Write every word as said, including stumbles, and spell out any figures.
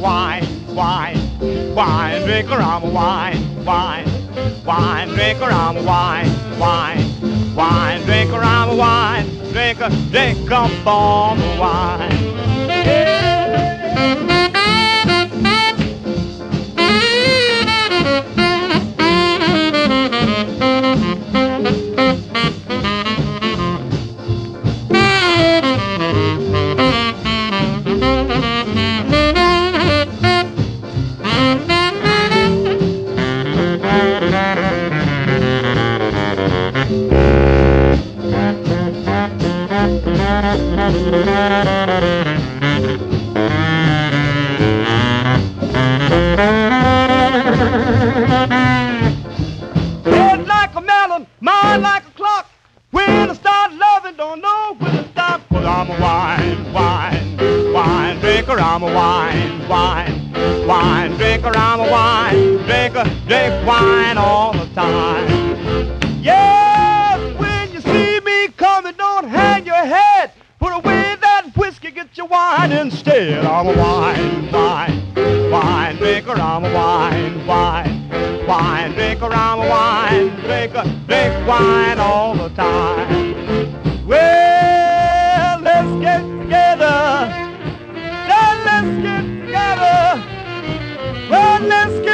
wine, wine, wine, drink around wine, wine, wine, drink around wine, wine, wine, drink around wine, drink a drink up on the wine. Yeah. Head like a melon, mind like a clock. When I start loving, don't know when to stop. Cause I'm a wine, wine, wine drinker. I'm a wine, wine, wine drinker. I'm a wine drinker. Drink wine all the time. Yes, when you see me coming, don't hang your head. Put away that whiskey, get your wine instead. I'm a wine, wine, wine drinker. I'm a wine, wine, wine drinker. I'm a wine drinker. Drink wine all the time. Well, let's get together. Now let's get together. Well, let's get